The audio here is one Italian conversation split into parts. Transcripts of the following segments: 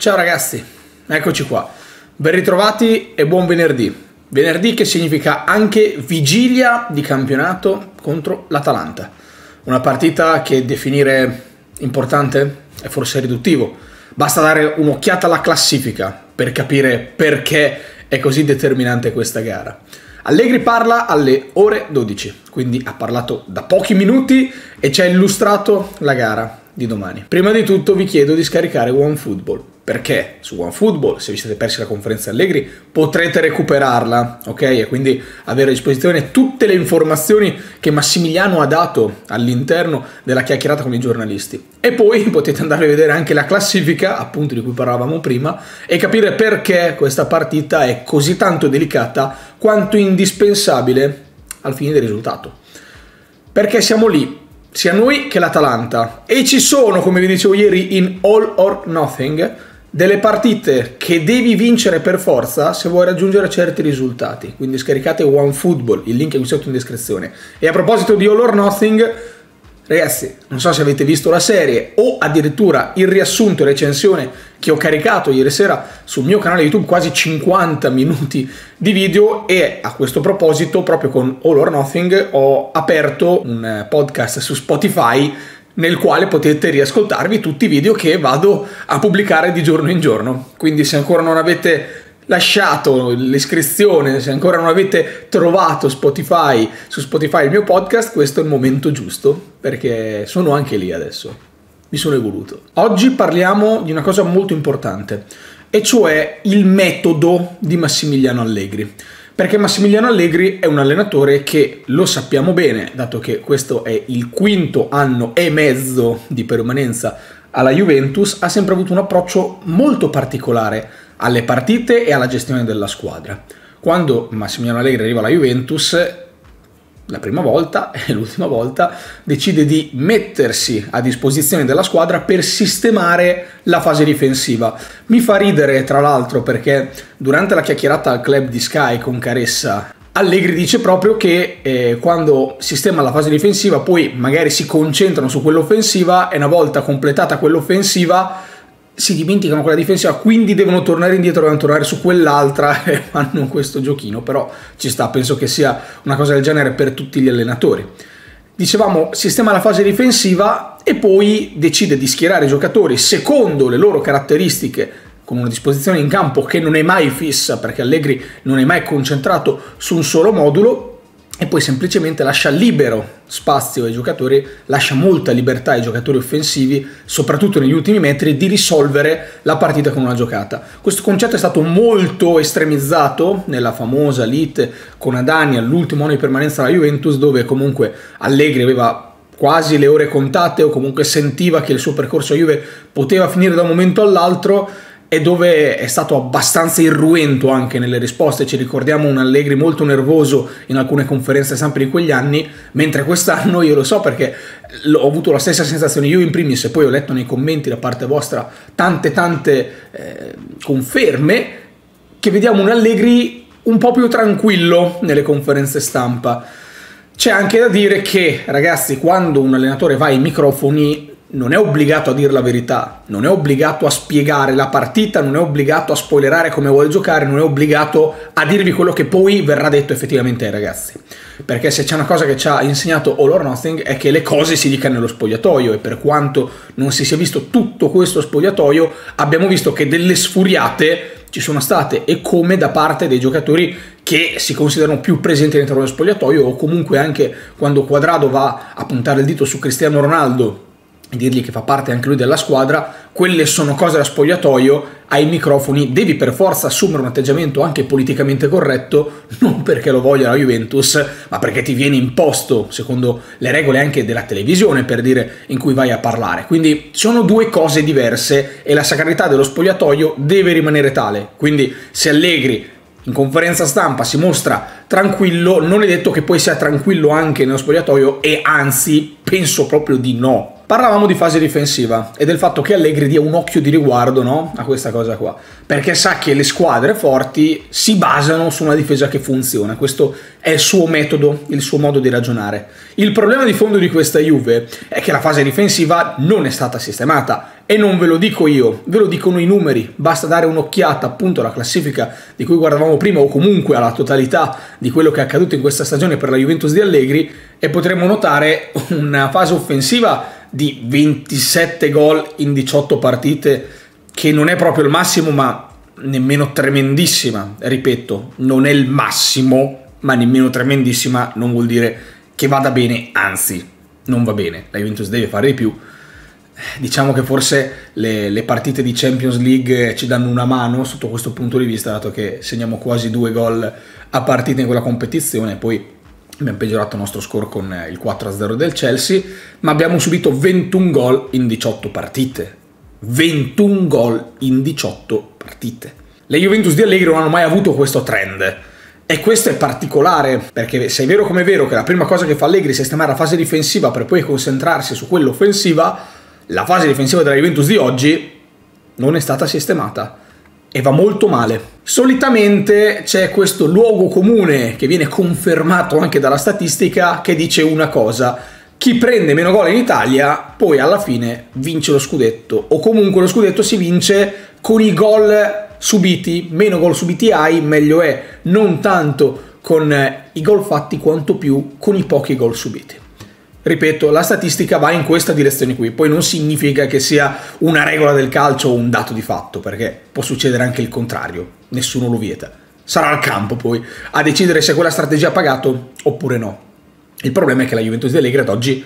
Ciao ragazzi, eccoci qua, ben ritrovati e buon venerdì. Venerdì che significa anche vigilia di campionato contro l'Atalanta. Una partita che definire importante è forse riduttivo. Basta dare un'occhiata alla classifica per capire perché è così determinante questa gara. Allegri parla alle ore 12, quindi ha parlato da pochi minuti e ci ha illustrato la gara di domani. Prima di tutto vi chiedo di scaricare OneFootball, perché su OneFootball, se vi siete persi la conferenza Allegri, potrete recuperarla, ok? E quindi avere a disposizione tutte le informazioni che Massimiliano ha dato all'interno della chiacchierata con i giornalisti. E poi potete andare a vedere anche la classifica, appunto, di cui parlavamo prima, e capire perché questa partita è così tanto delicata quanto indispensabile al fine del risultato. Perché siamo lì, sia noi che l'Atalanta, e ci sono, come vi dicevo ieri in All or Nothing, delle partite che devi vincere per forza se vuoi raggiungere certi risultati. Quindi scaricate OneFootball, il link è qui sotto in descrizione. E a proposito di All or Nothing, ragazzi, non so se avete visto la serie o addirittura il riassunto e recensione che ho caricato ieri sera sul mio canale YouTube, quasi 50 minuti di video, e a questo proposito, proprio con All or Nothing, ho aperto un podcast su Spotify nel quale potete riascoltarvi tutti i video che vado a pubblicare di giorno in giorno. Quindi se ancora non avete lasciato l'iscrizione, se ancora non avete trovato su Spotify il mio podcast, questo è il momento giusto, perché sono anche lì adesso, mi sono evoluto. Oggi parliamo di una cosa molto importante, e cioè il metodo di Massimiliano Allegri, perché Massimiliano Allegri è un allenatore che, lo sappiamo bene, dato che questo è il quinto anno e mezzo di permanenza alla Juventus, ha sempre avuto un approccio molto particolare alle partite e alla gestione della squadra. Quando Massimiliano Allegri arriva alla Juventus, la prima volta e l'ultima volta, decide di mettersi a disposizione della squadra per sistemare la fase difensiva. Mi fa ridere, tra l'altro, perché durante la chiacchierata al club di Sky con Caressa, Allegri dice proprio che quando sistema la fase difensiva poi magari si concentrano su quell'offensiva, e una volta completata quell'offensiva si dimenticano quella difensiva, quindi devono tornare indietro, devono tornare su quell'altra, e fanno questo giochino. Però ci sta, penso che sia una cosa del genere per tutti gli allenatori. Dicevamo, sistema la fase difensiva e poi decide di schierare i giocatori secondo le loro caratteristiche, con una disposizione in campo che non è mai fissa, perché Allegri non è mai concentrato su un solo modulo, e poi semplicemente lascia libero spazio ai giocatori, lascia molta libertà ai giocatori offensivi, soprattutto negli ultimi metri, di risolvere la partita con una giocata. Questo concetto è stato molto estremizzato nella famosa lite con Adani all'ultimo anno di permanenza alla Juventus, dove comunque Allegri aveva quasi le ore contate, o comunque sentiva che il suo percorso a Juve poteva finire da un momento all'altro, e dove è stato abbastanza irruento anche nelle risposte. Ci ricordiamo un Allegri molto nervoso in alcune conferenze stampa di quegli anni, mentre quest'anno, io lo so perché ho avuto la stessa sensazione io in primis, e poi ho letto nei commenti da parte vostra tante conferme, che vediamo un Allegri un po' più tranquillo nelle conferenze stampa. C'è anche da dire che, ragazzi, quando un allenatore va ai microfoni non è obbligato a dire la verità, non è obbligato a spiegare la partita, non è obbligato a spoilerare come vuole giocare, non è obbligato a dirvi quello che poi verrà detto effettivamente ai ragazzi. Perché se c'è una cosa che ci ha insegnato All or Nothing è che le cose si dicano nello spogliatoio, e per quanto non si sia visto tutto questo spogliatoio, abbiamo visto che delle sfuriate ci sono state, e come, da parte dei giocatori che si considerano più presenti all'interno dello spogliatoio, o comunque anche quando Cuadrado va a puntare il dito su Cristiano Ronaldo e dirgli che fa parte anche lui della squadra. Quelle sono cose da spogliatoio. Ai microfoni devi per forza assumere un atteggiamento anche politicamente corretto, non perché lo voglia la Juventus, ma perché ti viene imposto secondo le regole anche della televisione, per dire, in cui vai a parlare. Quindi sono due cose diverse, e la sacralità dello spogliatoio deve rimanere tale. Quindi se Allegri in conferenza stampa si mostra tranquillo, non è detto che poi sia tranquillo anche nello spogliatoio, e anzi penso proprio di no. Parlavamo di fase difensiva e del fatto che Allegri dia un occhio di riguardo, no, a questa cosa qua, perché sa che le squadre forti si basano su una difesa che funziona. Questo è il suo metodo, il suo modo di ragionare. Il problema di fondo di questa Juve è che la fase difensiva non è stata sistemata, e non ve lo dico io, ve lo dicono i numeri. Basta dare un'occhiata appunto alla classifica di cui guardavamo prima, o comunque alla totalità di quello che è accaduto in questa stagione per la Juventus di Allegri, e potremo notare una fase offensiva di 27 gol in 18 partite, che non è proprio il massimo, ma nemmeno tremendissima. Ripeto, non è il massimo, ma nemmeno tremendissima non vuol dire che vada bene, anzi non va bene, la Juventus deve fare di più. Diciamo che forse le partite di Champions League ci danno una mano sotto questo punto di vista, dato che segniamo quasi 2 gol a partita in quella competizione. Poi abbiamo peggiorato il nostro score con il 4-0 del Chelsea, ma abbiamo subito 21 gol in 18 partite. 21 gol in 18 partite. Le Juventus di Allegri non hanno mai avuto questo trend, e questo è particolare, perché se è vero come è vero che la prima cosa che fa Allegri è sistemare la fase difensiva per poi concentrarsi su quella offensiva, la fase difensiva della Juventus di oggi non è stata sistemata e va molto male. Solitamente c'è questo luogo comune che viene confermato anche dalla statistica, che dice una cosa: chi prende meno gol in Italia poi alla fine vince lo scudetto, o comunque lo scudetto si vince con i gol subiti. Meno gol subiti hai, meglio è, non tanto con i gol fatti quanto più con i pochi gol subiti. Ripeto, la statistica va in questa direzione qui, poi non significa che sia una regola del calcio o un dato di fatto, perché può succedere anche il contrario, nessuno lo vieta. Sarà il campo poi a decidere se quella strategia ha pagato oppure no. Il problema è che la Juventus di Allegri ad oggi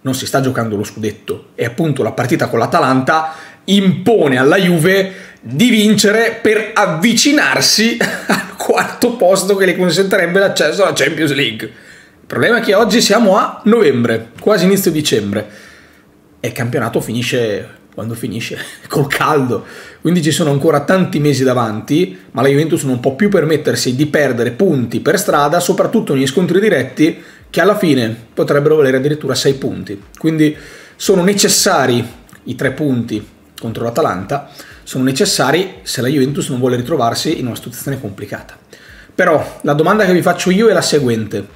non si sta giocando lo scudetto, e appunto la partita con l'Atalanta impone alla Juve di vincere per avvicinarsi al quarto posto che le consentirebbe l'accesso alla Champions League. Il problema è che oggi siamo a novembre, quasi inizio dicembre, e il campionato finisce quando finisce, col caldo, quindi ci sono ancora tanti mesi davanti, ma la Juventus non può più permettersi di perdere punti per strada, soprattutto negli scontri diretti, che alla fine potrebbero valere addirittura 6 punti. Quindi sono necessari i 3 punti contro l'Atalanta, sono necessari se la Juventus non vuole ritrovarsi in una situazione complicata. Però la domanda che vi faccio io è la seguente: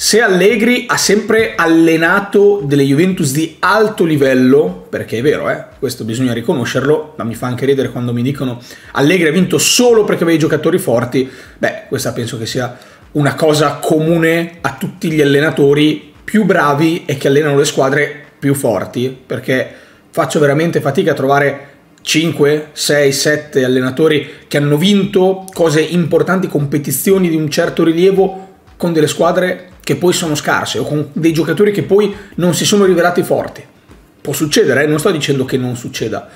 se Allegri ha sempre allenato delle Juventus di alto livello, perché è vero, questo bisogna riconoscerlo, ma mi fa anche ridere quando mi dicono Allegri ha vinto solo perché aveva i giocatori forti, beh, questa penso che sia una cosa comune a tutti gli allenatori più bravi e che allenano le squadre più forti, perché faccio veramente fatica a trovare 5, 6, 7 allenatori che hanno vinto cose importanti, competizioni di un certo rilievo, con delle squadre che poi sono scarse o con dei giocatori che poi non si sono rivelati forti. Può succedere, non sto dicendo che non succeda,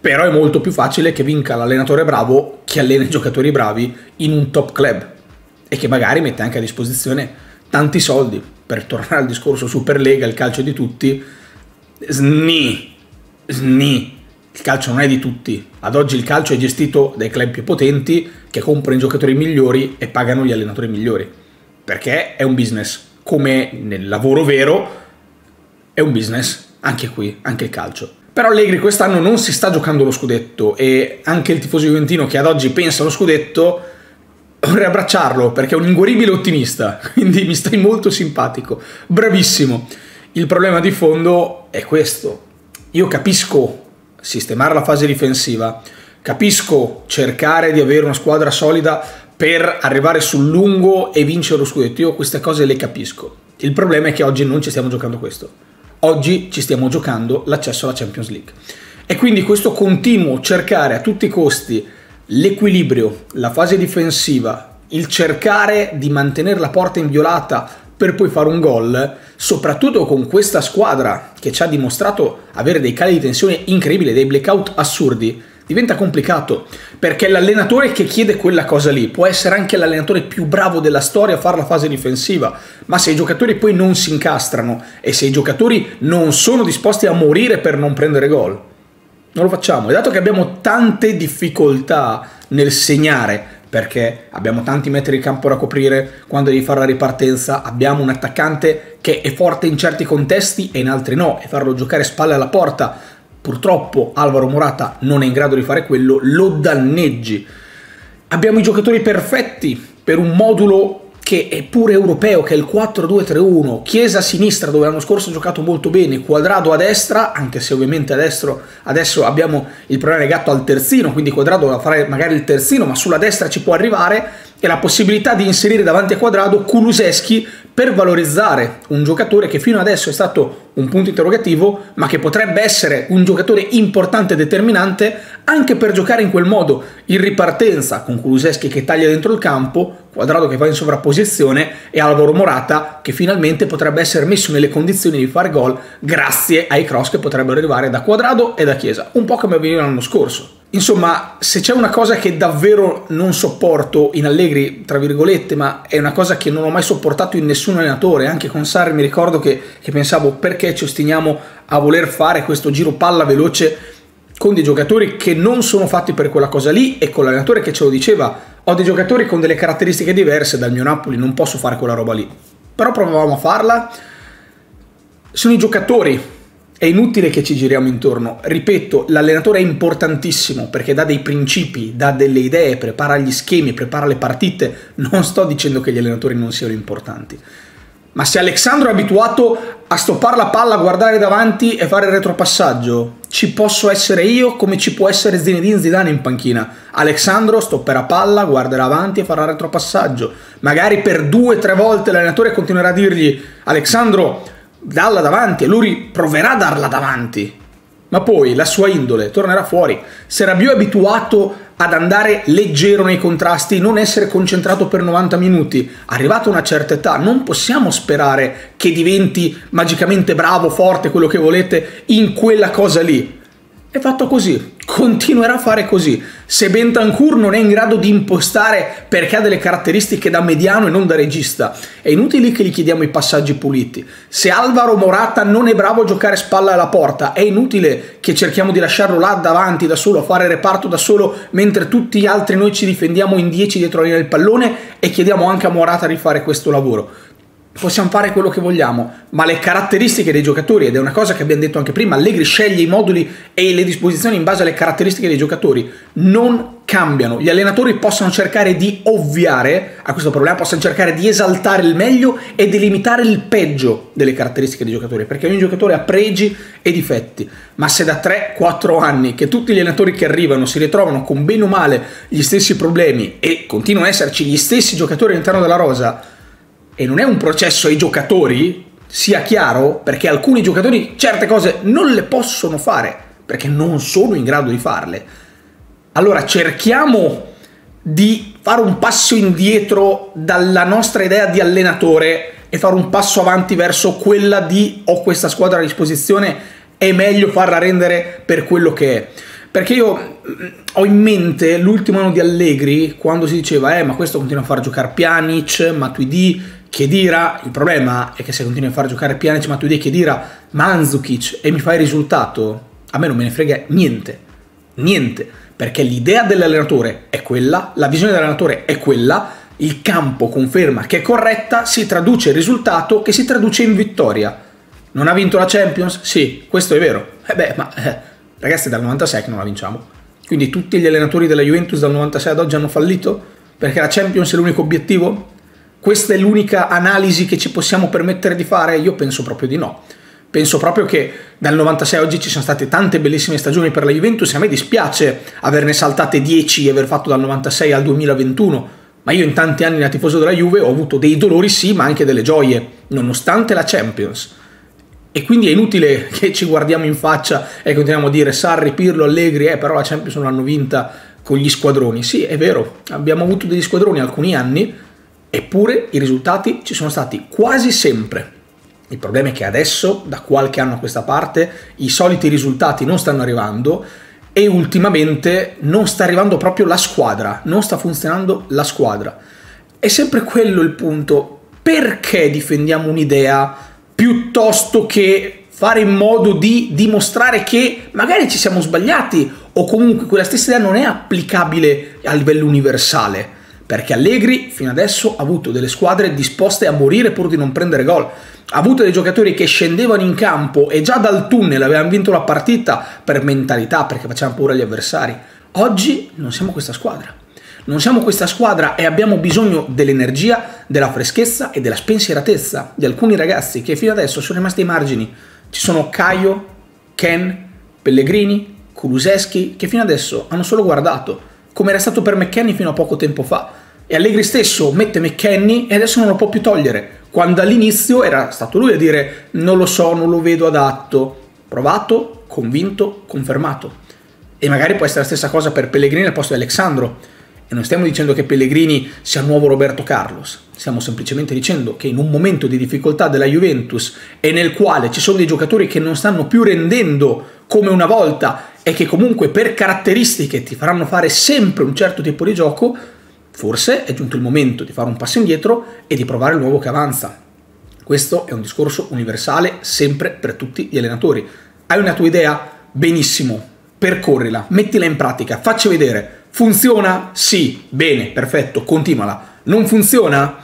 però è molto più facile che vinca l'allenatore bravo che allena i giocatori bravi in un top club e che magari mette anche a disposizione tanti soldi. Per tornare al discorso Superlega, il calcio è di tutti. Il calcio non è di tutti. Ad oggi il calcio è gestito dai club più potenti che comprano i giocatori migliori e pagano gli allenatori migliori, perché è un business, come nel lavoro vero è un business, anche qui, anche il calcio. Però Allegri quest'anno non si sta giocando lo scudetto, e anche il tifoso juventino che ad oggi pensa allo scudetto vorrei abbracciarlo, perché è un inguaribile ottimista, quindi mi stai molto simpatico, bravissimo. Il problema di fondo è questo: io capisco sistemare la fase difensiva, capisco cercare di avere una squadra solida per arrivare sul lungo e vincere lo scudetto, io queste cose le capisco. Il problema è che oggi non ci stiamo giocando questo. Oggi ci stiamo giocando l'accesso alla Champions League. E quindi questo continuo cercare a tutti i costi l'equilibrio, la fase difensiva, il cercare di mantenere la porta inviolata per poi fare un gol, soprattutto con questa squadra che ci ha dimostrato avere dei cali di tensione incredibili, dei blackout assurdi, diventa complicato, perché l'allenatore che chiede quella cosa lì può essere anche l'allenatore più bravo della storia a fare la fase difensiva, ma se i giocatori poi non si incastrano e se i giocatori non sono disposti a morire per non prendere gol, non lo facciamo. E dato che abbiamo tante difficoltà nel segnare, perché abbiamo tanti metri di campo da coprire, quando devi fare la ripartenza abbiamo un attaccante che è forte in certi contesti e in altri no, e farlo giocare spalle alla porta, purtroppo Alvaro Morata non è in grado di fare quello, lo danneggi. Abbiamo i giocatori perfetti per un modulo che è pure europeo, che è il 4-2-3-1, Chiesa a sinistra dove l'anno scorso ha giocato molto bene, Cuadrado a destra, anche se ovviamente adesso abbiamo il problema legato al terzino, quindi Cuadrado va a fare magari il terzino, ma sulla destra ci può arrivare, e la possibilità di inserire davanti a Cuadrado Kulusevski per valorizzare un giocatore che fino adesso è stato un punto interrogativo, ma che potrebbe essere un giocatore importante e determinante anche per giocare in quel modo, in ripartenza, con Kulusevski che taglia dentro il campo, Cuadrado che va in sovrapposizione e Alvaro Morata che finalmente potrebbe essere messo nelle condizioni di fare gol grazie ai cross che potrebbero arrivare da Cuadrado e da Chiesa, un po' come avveniva l'anno scorso. Insomma, se c'è una cosa che davvero non sopporto in Allegri, tra virgolette, ma è una cosa che non ho mai sopportato in nessun allenatore, anche con Sarri mi ricordo che pensavo perché ci ostiniamo a voler fare questo giro palla veloce con dei giocatori che non sono fatti per quella cosa lì, e con l'allenatore che ce lo diceva: ho dei giocatori con delle caratteristiche diverse dal mio Napoli, non posso fare quella roba lì. Però provavamo a farla. Sono i giocatori, è inutile che ci giriamo intorno. Ripeto, l'allenatore è importantissimo perché dà dei principi, dà delle idee, prepara gli schemi, prepara le partite. Non sto dicendo che gli allenatori non siano importanti. Ma se Alessandro è abituato a stoppare la palla, a guardare davanti e fare il retropassaggio, ci posso essere io come ci può essere Zinedine Zidane in panchina. Alessandro stopperà palla, guarderà avanti e farà il retropassaggio. Magari per 2 o 3 volte l'allenatore continuerà a dirgli: Alessandro, dalla davanti, e lui proverà a darla davanti. Ma poi la sua indole tornerà fuori. Se Rabiot è abituato ad andare leggero nei contrasti, non essere concentrato per 90 minuti, arrivato a una certa età non possiamo sperare che diventi magicamente bravo, forte, quello che volete, in quella cosa lì. È fatto così, continuerà a fare così. Se Bentancur non è in grado di impostare perché ha delle caratteristiche da mediano e non da regista, è inutile che gli chiediamo i passaggi puliti. Se Alvaro Morata non è bravo a giocare spalla alla porta, è inutile che cerchiamo di lasciarlo là davanti da solo, a fare reparto da solo, mentre tutti gli altri noi ci difendiamo in 10 dietro la linea del pallone e chiediamo anche a Morata di fare questo lavoro. Possiamo fare quello che vogliamo, ma le caratteristiche dei giocatori, ed è una cosa che abbiamo detto anche prima, Allegri sceglie i moduli e le disposizioni in base alle caratteristiche dei giocatori, non cambiano. Gli allenatori possono cercare di ovviare a questo problema, possono cercare di esaltare il meglio e di limitare il peggio delle caratteristiche dei giocatori, perché ogni giocatore ha pregi e difetti, ma se da 3-4 anni che tutti gli allenatori che arrivano si ritrovano con bene o male gli stessi problemi e continuano ad esserci gli stessi giocatori all'interno della rosa, e non è un processo ai giocatori, sia chiaro, perché alcuni giocatori certe cose non le possono fare, perché non sono in grado di farle. Allora cerchiamo di fare un passo indietro dalla nostra idea di allenatore e fare un passo avanti verso quella di ho questa squadra a disposizione, è meglio farla rendere per quello che è. Perché io ho in mente l'ultimo anno di Allegri, quando si diceva ma questo continua a far giocare Pjanic, Matuidi, Khedira, il problema è che se continui a far giocare Pjanic, Matuidi, Khedira, Manzukic e mi fai il risultato, a me non me ne frega niente, niente, perché l'idea dell'allenatore è quella, la visione dell'allenatore è quella, il campo conferma che è corretta, si traduce il risultato che si traduce in vittoria. Non ha vinto la Champions? Sì, questo è vero. Ragazzi, dal 96 che non la vinciamo, quindi tutti gli allenatori della Juventus dal 96 ad oggi hanno fallito perché la Champions è l'unico obiettivo? Questa è l'unica analisi che ci possiamo permettere di fare? Io penso proprio di no. Penso proprio che dal 96 ad oggi ci sono state tante bellissime stagioni per la Juventus e a me dispiace averne saltate 10 e aver fatto dal 96 al 2021, ma io in tanti anni da tifoso della Juve ho avuto dei dolori sì, ma anche delle gioie, nonostante la Champions. E quindi è inutile che ci guardiamo in faccia e continuiamo a dire Sarri, Pirlo, Allegri, però la Champions non l'hanno vinta con gli squadroni. Sì, è vero, abbiamo avuto degli squadroni alcuni anni, eppure i risultati ci sono stati quasi sempre. Il problema è che adesso, da qualche anno a questa parte, i soliti risultati non stanno arrivando e ultimamente non sta arrivando proprio la squadra, non sta funzionando la squadra. È sempre quello il punto. Perché difendiamo un'idea piuttosto che fare in modo di dimostrare che magari ci siamo sbagliati o comunque quella stessa idea non è applicabile a livello universale? perché Allegri fino adesso ha avuto delle squadre disposte a morire pur di non prendere gol, ha avuto dei giocatori che scendevano in campo e già dal tunnel avevano vinto la partita per mentalità, perché facevano paura agli avversari. Oggi non siamo questa squadra, non siamo questa squadra e abbiamo bisogno dell'energia, della freschezza e della spensieratezza di alcuni ragazzi che fino adesso sono rimasti ai margini. Ci sono Caio, Ken, Pellegrini, Kulusevski, che fino adesso hanno solo guardato, come era stato per McKennie fino a poco tempo fa. E Allegri stesso mette McKennie e adesso non lo può più togliere, quando all'inizio era stato lui a dire non lo so, non lo vedo adatto. Provato, convinto, confermato. E magari può essere la stessa cosa per Pellegrini al posto di Alessandro. E non stiamo dicendo che Pellegrini sia il nuovo Roberto Carlos, stiamo semplicemente dicendo che in un momento di difficoltà della Juventus e nel quale ci sono dei giocatori che non stanno più rendendo come una volta e che comunque per caratteristiche ti faranno fare sempre un certo tipo di gioco, forse è giunto il momento di fare un passo indietro e di provare il nuovo che avanza. Questo è un discorso universale, sempre per tutti gli allenatori. Hai una tua idea? Benissimo, percorrila, mettila in pratica, facci vedere. Funziona? Sì, bene, perfetto, continuala. Non funziona?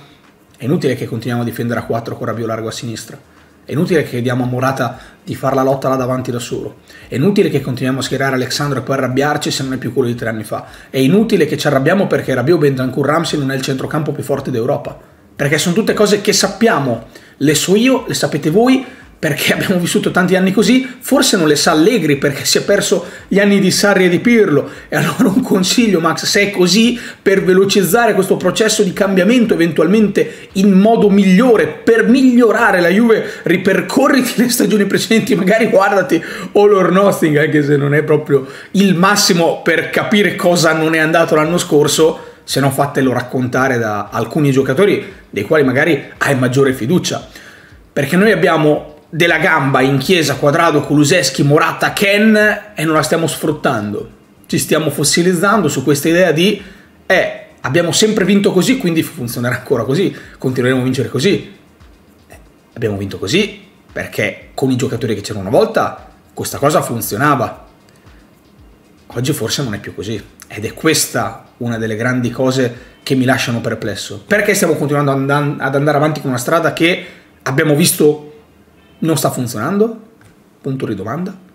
È inutile che continuiamo a difendere a 4 con Rabiot largo a sinistra. È inutile che chiediamo a Morata di far la lotta là davanti da solo. È inutile che continuiamo a schierare Alessandro e poi arrabbiarci se non è più quello di 3 anni fa. È inutile che ci arrabbiamo perché Rabiot, Bentancur, Ramsey non è il centrocampo più forte d'Europa. Perché sono tutte cose che sappiamo, le so io, le sapete voi, perché abbiamo vissuto tanti anni così. Forse non le sa Allegri perché si è perso gli anni di Sarri e di Pirlo. E allora un consiglio, Max, se è così, per velocizzare questo processo di cambiamento eventualmente in modo migliore, per migliorare la Juve, ripercorriti le stagioni precedenti, magari guardati All or Nothing, anche se non è proprio il massimo per capire cosa non è andato l'anno scorso, se no fatelo raccontare da alcuni giocatori dei quali magari hai maggiore fiducia. Perché noi abbiamo della gamba in Chiesa, Cuadrado, Kulusevski, Morata, Ken, e non la stiamo sfruttando. Ci stiamo fossilizzando su questa idea di abbiamo sempre vinto così, quindi funzionerà ancora così, continueremo a vincere così. Abbiamo vinto così perché con i giocatori che c'erano una volta questa cosa funzionava. Oggi forse non è più così, ed è questa una delle grandi cose che mi lasciano perplesso. Perché stiamo continuando ad andare avanti con una strada che abbiamo visto non sta funzionando? Punto di domanda.